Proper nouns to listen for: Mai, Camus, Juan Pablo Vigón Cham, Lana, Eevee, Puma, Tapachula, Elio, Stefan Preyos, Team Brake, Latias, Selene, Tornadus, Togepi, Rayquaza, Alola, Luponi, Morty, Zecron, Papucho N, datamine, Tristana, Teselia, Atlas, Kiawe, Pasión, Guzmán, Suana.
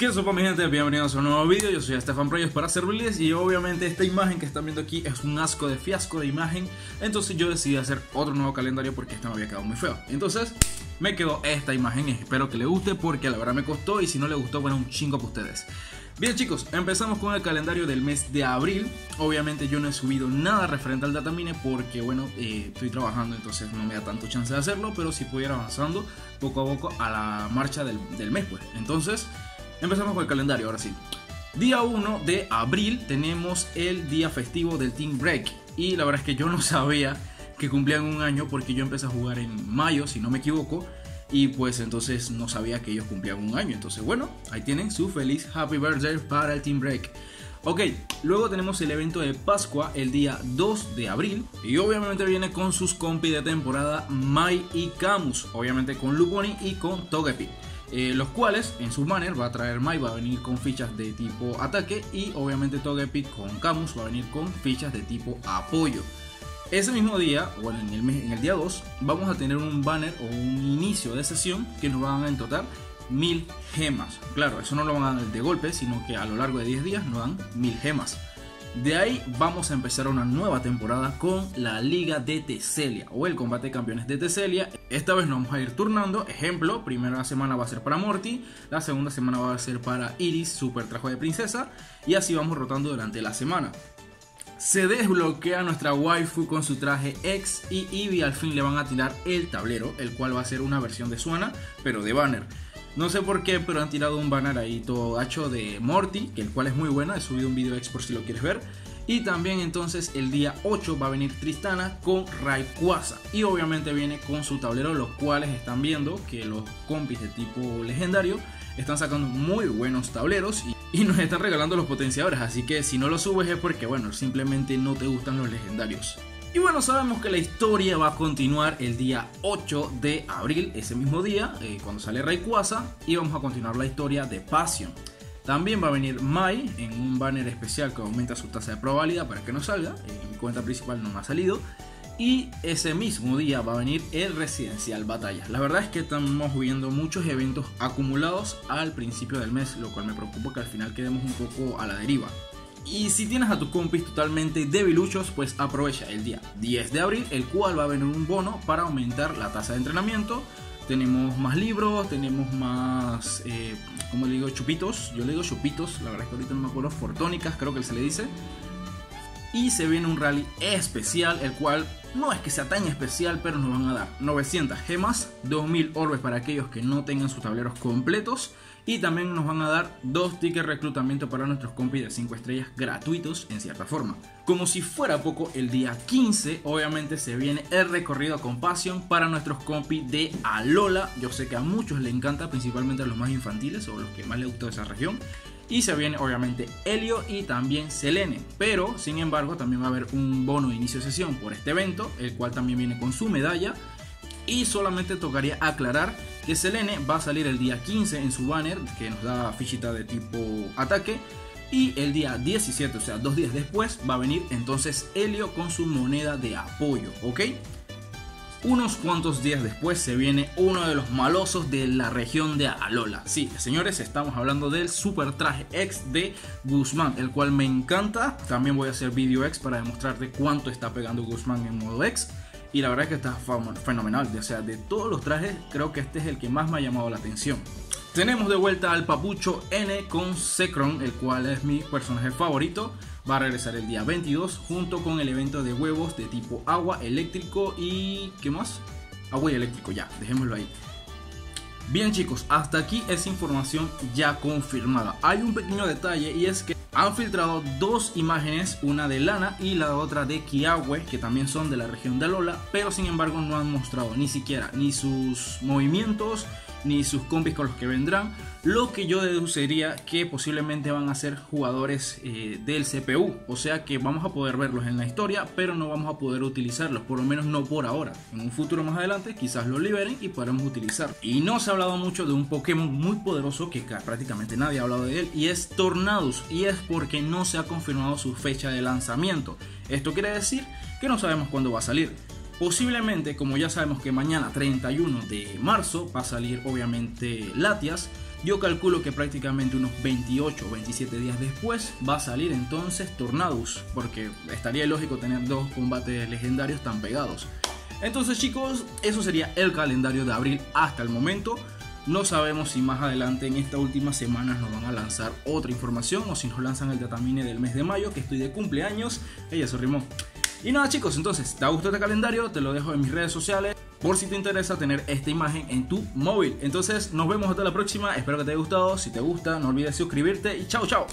¿Qué sopa, mi gente? Bienvenidos a un nuevo vídeo. Yo soy Stefan Preyos para servirles y obviamente esta imagen que están viendo aquí es un asco de fiasco de imagen. Entonces yo decidí hacer otro nuevo calendario porque este me había quedado muy feo. Entonces me quedó esta imagen y espero que les guste porque la verdad me costó y si no les gustó, bueno, un chingo para ustedes. Bien chicos, empezamos con el calendario del mes de abril. Obviamente yo no he subido nada referente al datamine porque bueno, estoy trabajando, entonces no me da tanto chance de hacerlo, pero si pudiera avanzando poco a poco a la marcha del mes pues. Entonces empezamos con el calendario, ahora sí. Día 1 de abril tenemos el día festivo del Team Brake. Y la verdad es que yo no sabía que cumplían un año porque yo empecé a jugar en mayo, si no me equivoco. Y pues entonces no sabía que ellos cumplían un año. Entonces bueno, ahí tienen su feliz Happy Birthday para el Team Brake. Ok, luego tenemos el evento de Pascua el día 2 de abril. Y obviamente viene con sus compis de temporada Mai y Camus. Obviamente con Luponi y con Togepi. Los cuales en su banner va a traer Mai, va a venir con fichas de tipo ataque. Y obviamente Togepi con Camus va a venir con fichas de tipo apoyo. Ese mismo día, bueno, en el día 2, vamos a tener un banner o un inicio de sesión que nos van a en total 1000 gemas. Claro, eso no lo van a dar de golpe, sino que a lo largo de 10 días nos dan 1000 gemas. De ahí vamos a empezar una nueva temporada con la Liga de Teselia o el combate de campeones de Teselia. Esta vez nos vamos a ir turnando, ejemplo, primera semana va a ser para Morty, la segunda semana va a ser para Iris, super trajo de princesa, y así vamos rotando durante la semana. Se desbloquea nuestra waifu con su traje X y Eevee al fin le van a tirar el tablero, el cual va a ser una versión de Suana, pero de banner. No sé por qué, pero han tirado un banner ahí todo gacho de Morty, que el cual es muy bueno, he subido un video X por si lo quieres ver. Y también entonces el día 8 va a venir Tristana con Rayquaza. Y obviamente viene con su tablero, los cuales están viendo que los compis de tipo legendario están sacando muy buenos tableros y nos están regalando los potenciadores, así que si no los subes es porque bueno, simplemente no te gustan los legendarios. Y bueno, sabemos que la historia va a continuar el día 8 de abril, ese mismo día, cuando sale Rayquaza, y vamos a continuar la historia de Pasión. También va a venir Mai en un banner especial que aumenta su tasa de probabilidad para que no salga, en mi cuenta principal no me ha salido. Y ese mismo día va a venir el Residencial Batalla. La verdad es que estamos viendo muchos eventos acumulados al principio del mes, lo cual me preocupa que al final quedemos un poco a la deriva. Y si tienes a tus compis totalmente debiluchos, pues aprovecha el día 10 de abril, el cual va a venir un bono para aumentar la tasa de entrenamiento. Tenemos más libros, tenemos más, ¿cómo le digo? Chupitos. Yo le digo chupitos, la verdad es que ahorita no me acuerdo, fortónicas creo que se le dice. Y se viene un rally especial, el cual no es que sea tan especial, pero nos van a dar 900 gemas, 2000 orbes para aquellos que no tengan sus tableros completos. Y también nos van a dar 2 tickets de reclutamiento para nuestros compis de 5 estrellas gratuitos en cierta forma. Como si fuera poco, el día 15 obviamente se viene el recorrido con Pasión para nuestros compis de Alola. Yo sé que a muchos les encanta, principalmente a los más infantiles o los que más les gusta de esa región. Y se viene obviamente Elio y también Selene, pero sin embargo también va a haber un bono de inicio de sesión por este evento, el cual también viene con su medalla. Y solamente tocaría aclarar que Selene va a salir el día 15 en su banner, que nos da fichita de tipo ataque. Y el día 17, o sea 2 días después, va a venir entonces Elio con su moneda de apoyo, ¿ok? Unos cuantos días después se viene uno de los malosos de la región de Alola. Sí, señores, estamos hablando del super traje X de Guzmán, el cual me encanta. También voy a hacer video X para demostrarte cuánto está pegando Guzmán en modo X. Y la verdad es que está fenomenal. O sea, de todos los trajes, creo que este es el que más me ha llamado la atención. Tenemos de vuelta al Papucho N con Zecron, el cual es mi personaje favorito. Va a regresar el día 22 junto con el evento de huevos de tipo agua, eléctrico y... ¿qué más? Agua y eléctrico, ya, dejémoslo ahí. Bien chicos, hasta aquí es información ya confirmada. Hay un pequeño detalle y es que han filtrado 2 imágenes, una de Lana y la otra de Kiawe, que también son de la región de Alola, pero sin embargo no han mostrado ni siquiera ni sus movimientos, ni sus compis con los que vendrán, lo que yo deduciría que posiblemente van a ser jugadores del CPU, o sea que vamos a poder verlos en la historia, pero no vamos a poder utilizarlos, por lo menos no por ahora. En un futuro más adelante quizás los liberen y podremos utilizarlos. Y no se ha hablado mucho de un Pokémon muy poderoso que prácticamente nadie ha hablado de él, y es Tornadus, y es porque no se ha confirmado su fecha de lanzamiento. Esto quiere decir que no sabemos cuándo va a salir. Posiblemente, como ya sabemos que mañana 31 de marzo va a salir obviamente Latias, Yo calculo que prácticamente unos 28 o 27 días después va a salir entonces Tornadus, porque estaría ilógico tener dos combates legendarios tan pegados. Entonces, chicos, eso sería el calendario de abril hasta el momento. No sabemos si más adelante en estas últimas semanas nos van a lanzar otra información o si nos lanzan el datamine del mes de mayo, que estoy de cumpleaños. Ella se rimó. Y nada, chicos, entonces, ¿te gustó este calendario? Te lo dejo en mis redes sociales por si te interesa tener esta imagen en tu móvil. Entonces, nos vemos hasta la próxima. Espero que te haya gustado. Si te gusta, no olvides suscribirte y chao, chao.